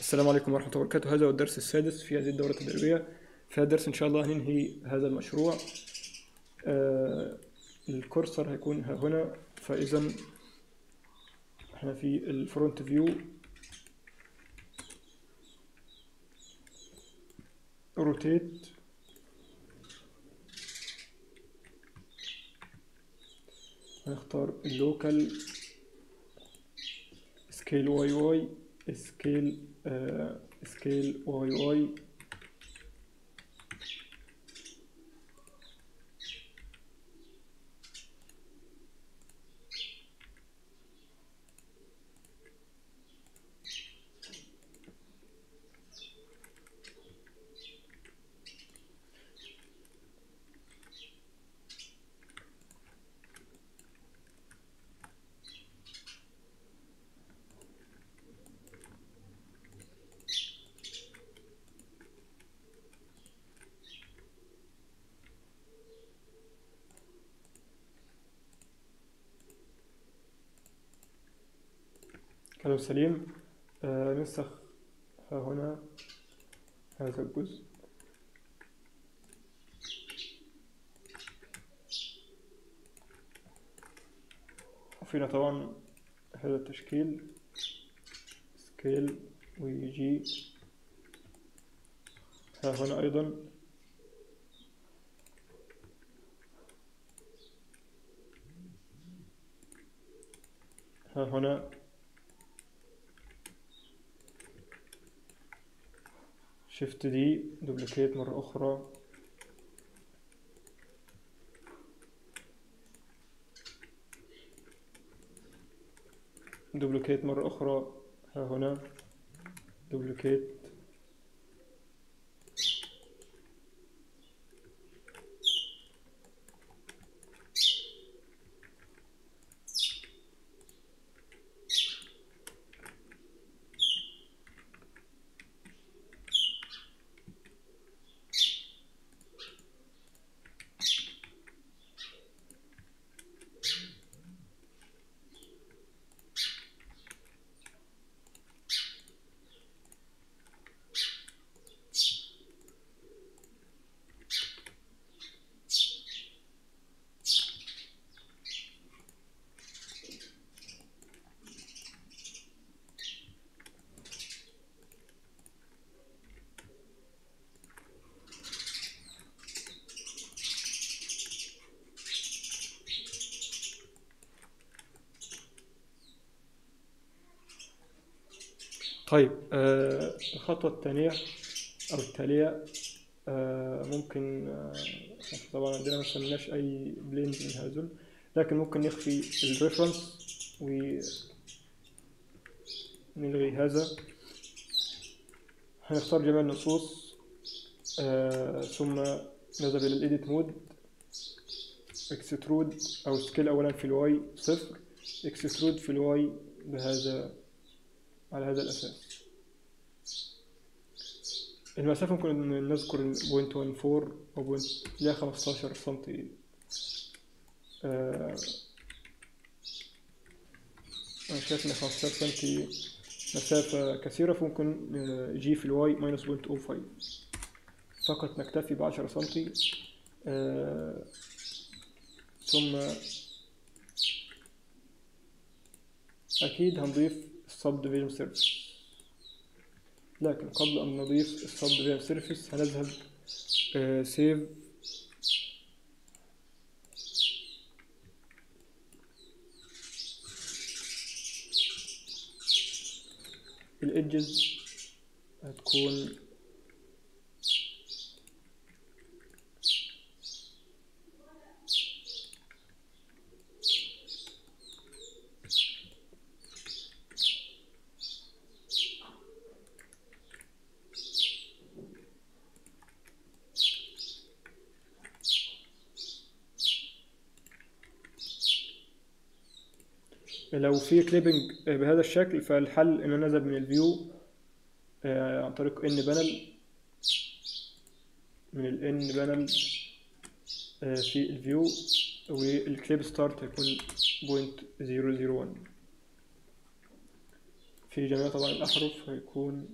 السلام عليكم ورحمة الله وبركاته. هذا هو الدرس السادس في هذه الدورة التدريبية. في هذا الدرس إن شاء الله هننهي هذا المشروع. الكورسر هيكون هنا، فإذا احنا في الفرونت فيو روتيت هنختار اللوكال سكيل واي واي سكيل واي واي كلام سليم. ننسخ هنا هذا الجزء. وفينا طبعا هذا التشكيل سكيل ويجي هنا أيضا هنا شيفت دي دوبليكيت مرة أخرى. دوبليكيت مرة أخرى هنا. دوبليكيت طيب. الخطوة الثانية أو التالية ممكن طبعا عندنا ما سميناش أي بلينز من هذول، لكن ممكن نخفي الريفرنس ونلغي هذا. هنختار جميع النصوص ثم نذهب إلى الإيديت مود. اكسترود أو سكيل أولا في الواي 0، اكسترود في الواي بهذا على هذا الأساس. المسافة ممكن نذكر 0.14 أو إلى 15 سنتي أنا شايف إن 15 سنتي مسافة كثيرة، فممكن جي في الواي ماينس 0.05 فقط. نكتفي ب10 سنتي ثم أكيد هنضيف subdivision surface، لكن قبل أن نضيف subdivision surface هنذهب save الإدجز. هتكون لو في كليبنج بهذا الشكل فالحل ان انا انزل من الفيو عن طريق ان بانل. من الان بانل في الفيو، والكليب ستارت هيكون 0.001 في جميع طبعا الاحرف هيكون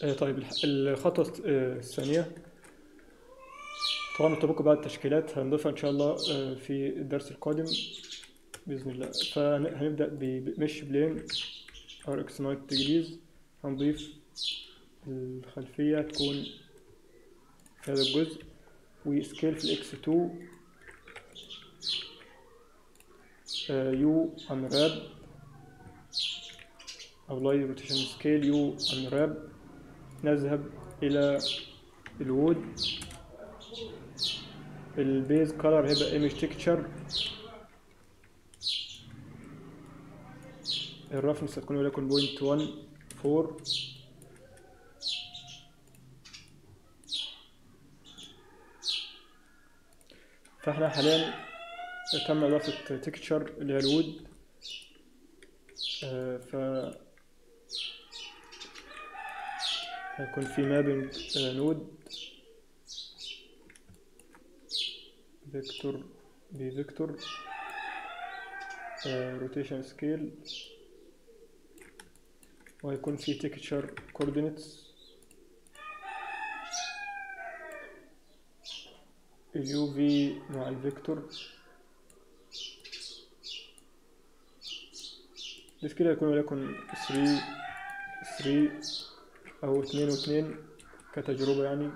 طيب الخطوة الثانية طبعا التبقى بعد التشكيلات هنضيفها ان شاء الله في الدرس القادم باذن الله. فهنبدأ بمش بلين RX 90 degrees، هنضيف الخلفية تكون في هذا الجزء، وسكيل في X2 يو انراب او لاي روتيشن سكيل يو انراب. نذهب الى الوود، البيز كلر هيبقى ايمج تكتشر، الرفنس هتكون وليكن 0.14، فاحنا حاليا تم اضافة تكتشر اللي هي الوود. ف هيكون في مابنج نود فيكتور بفيكتور روتيشن سكيل، وهيكون في تكتشر كوردينيتس اليو في مع الفيكتور. السكيل هيكون وليكن 3 او 2 كتجربة يعني.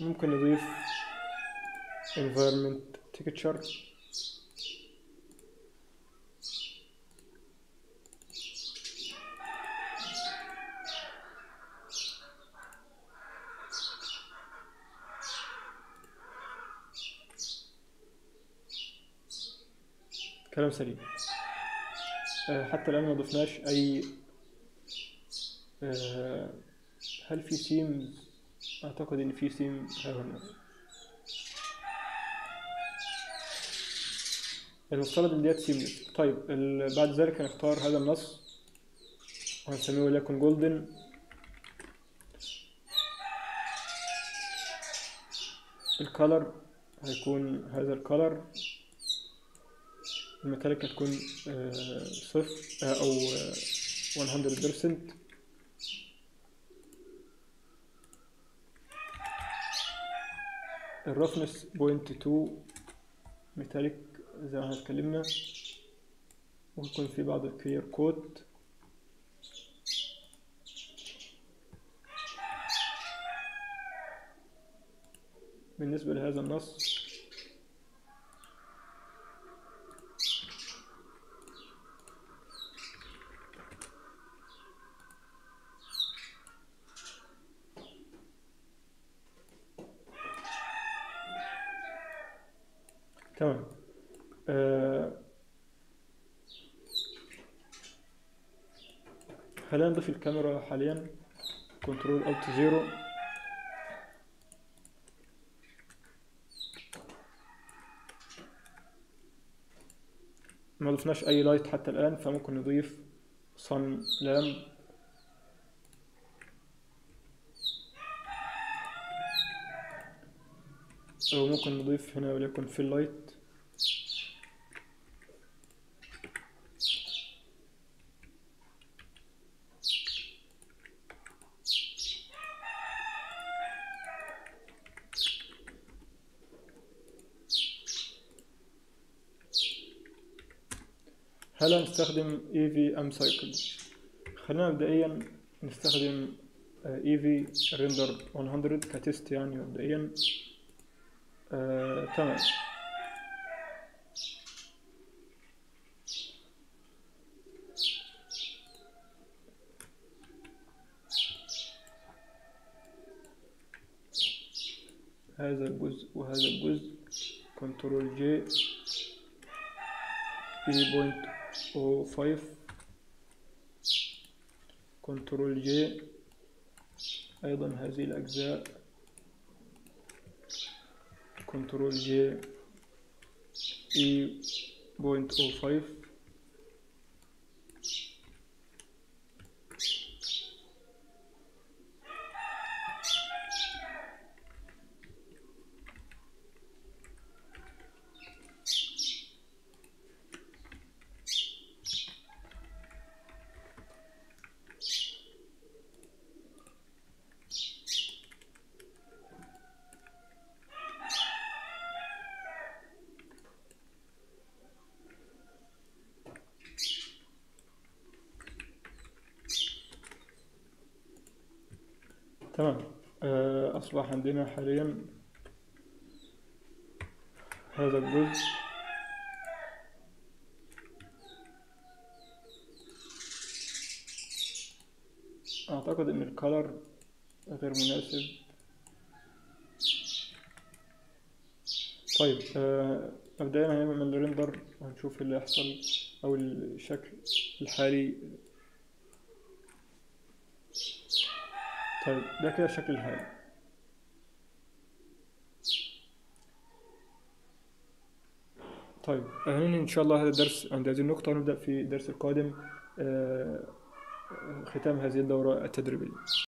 ممكن نضيف environment texture كلام سليم. حتى الآن ما ضفناش أي هل في سيم؟ أعتقد إن في سيم هنا. المفترض إن ديت سيمليس. طيب بعد ذلك هنختار هذا النص وهنسميه وليكن جولدن، الكالر هيكون هذا الكالر، الميتاليك هتكون صفر أو 100%. الرفنس 0.2 ميتاليك زي ما احنا اتكلمنا، ويكون في بعض الكلير كوت. بالنسبة لهذا النص تمام. خلينا نضيف الكاميرا حاليا، كنترول الت 0 ما ضفناش اي لايت حتى الان، فممكن نضيف صن لام وممكن نضيف هنا وليكن في اللايت هل هنستخدم EEVEE أم Cycles؟ خلينا مبدئيا نستخدم EEVEE render 100 كتست يعني مبدئيا. تمام. هذا الجزء وهذا الجزء كنترول جي 3.05 كنترول جي أيضا هذه الأجزاء كنترول جي E.05. تمام. أصبح عندنا حاليا هذا الجزء أعتقد إن الكلر غير مناسب. طيب مبدئيا هنعمل ريندر وهنشوف اللي هيحصل أو الشكل الحالي. طيب ده كده الشكل الحالي. طيب هننهي إن شاء الله هذا الدرس عند هذه النقطة ونبدأ في الدرس القادم ختام هذه الدورة التدريبية.